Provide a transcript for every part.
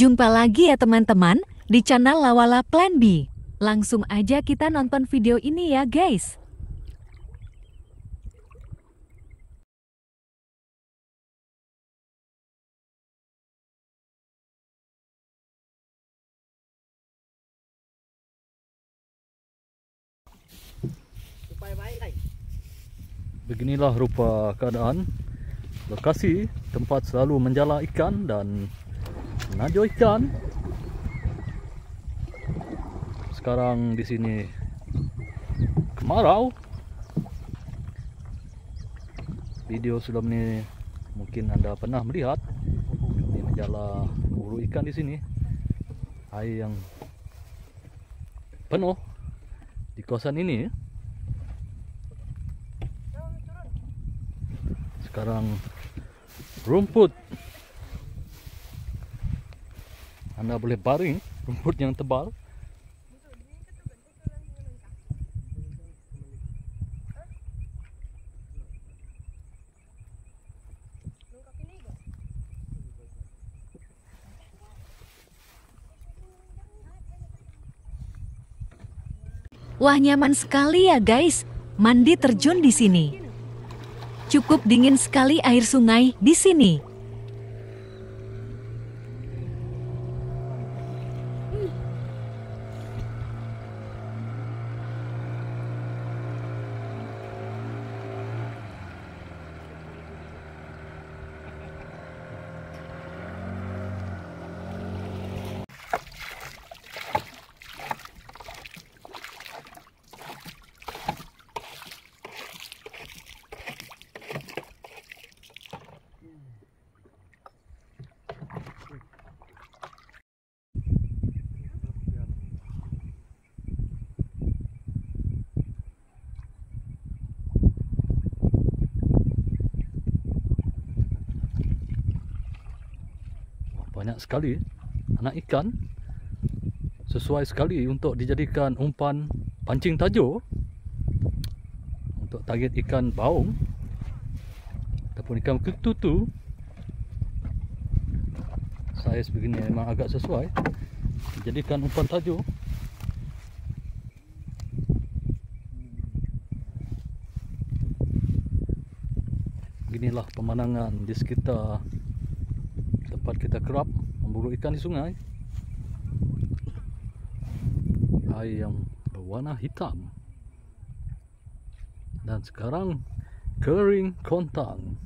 Jumpa lagi ya teman-teman di channel Lawala Plan B. Langsung aja kita nonton video ini ya guys. Beginilah rupa keadaan lokasi tempat selalu menjala ikan dan menjala ikan. Sekarang di sini kemarau. Video sebelum ini mungkin Anda pernah melihat ini menjala buru ikan di sini. Air yang penuh di kawasan ini. Sekarang rumput, Anda boleh baring rumput yang tebal. Wah, nyaman sekali ya guys, mandi terjun di sini. Cukup dingin sekali air sungai di sini. Banyak sekali anak ikan, sesuai sekali untuk dijadikan umpan pancing tajo untuk target ikan baung ataupun ikan ketutu. Saiz begini memang agak sesuai dijadikan umpan tajo. Beginilah pemandangan di sekitar tempat kita kerap memburu ikan di sungai. Air yang berwarna hitam dan sekarang kering kontang.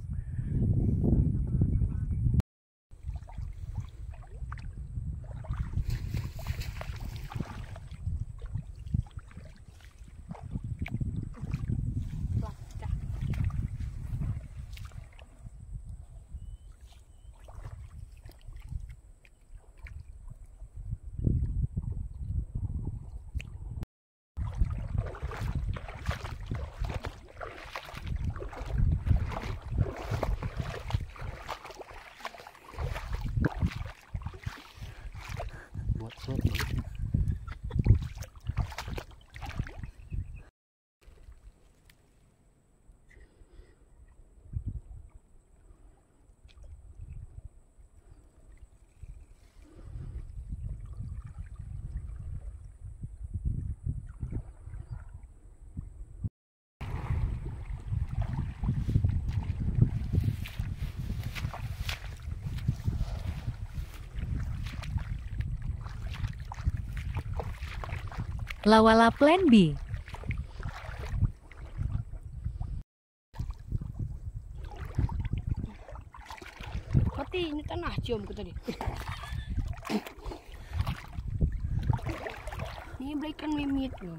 Lawala Plan B. Hati ini tanah cium tadi. Ini belikan mimit loh.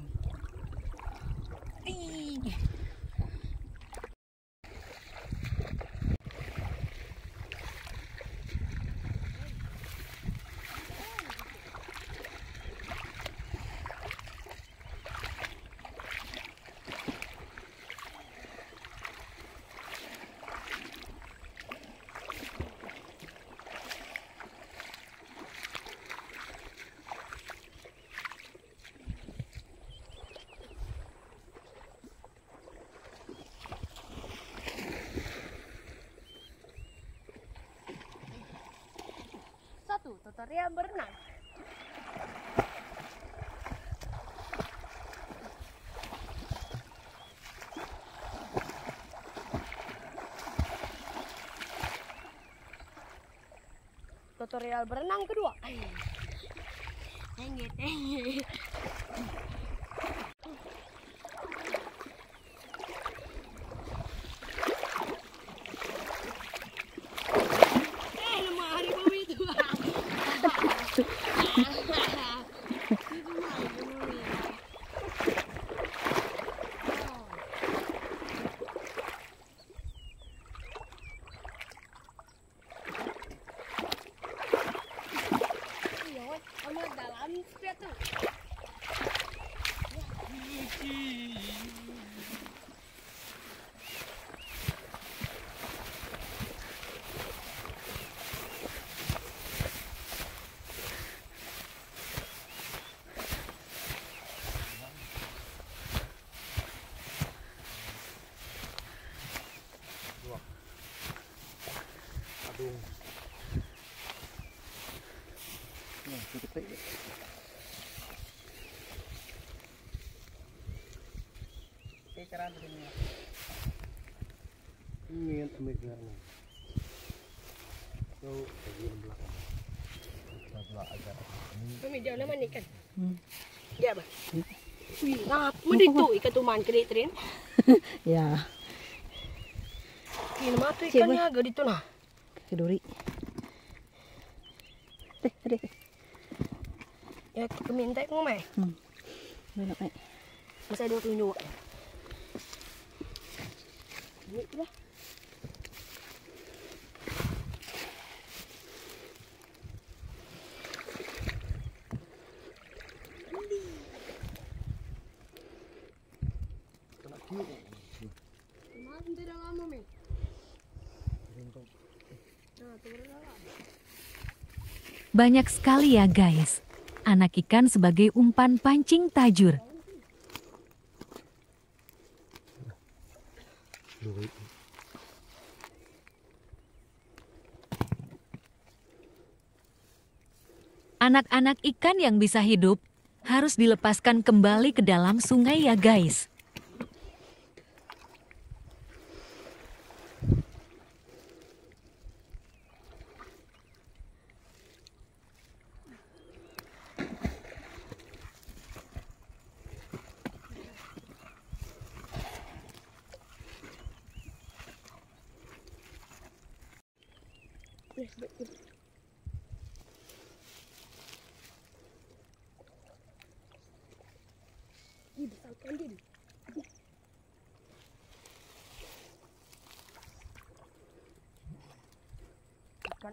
motornya berenang. Tutorial berenang kedua. Keren begini. Ini teman-teman. Tuh, bagian belakang. Sebelah aja. Kami jauh nama ikan. Ya, Bang. Wih, ngap medik tuh ikan tuman kali tren. Ya. Ini mah tuh ikannya agak itu nah. Keduri. Teh. Ya, keminta ngomai. Benar, Pak. Bisa dua tunjuk. Itulah. Kena kiu. Memang tidak lama ni. Banyak sekali ya guys, anak ikan sebagai umpan pancing tajur. Anak-anak ikan yang bisa hidup harus dilepaskan kembali ke dalam sungai ya guys.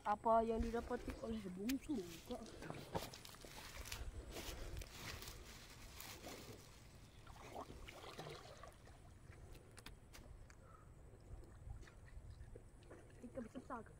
Apa yang didapati oleh bungsu? Ikan besar ke?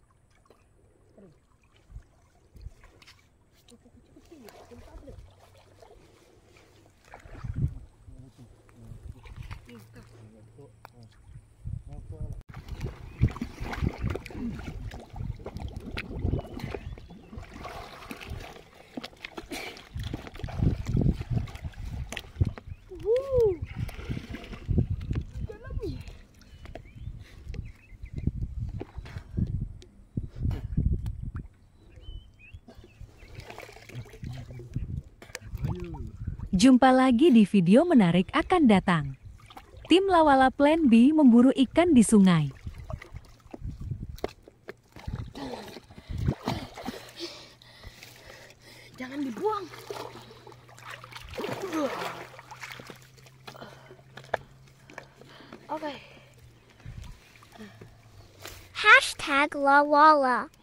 Jumpa lagi di video menarik akan datang. Tim Lawala Plan B memburu ikan di sungai. Jangan dibuang. Oke. #Lawala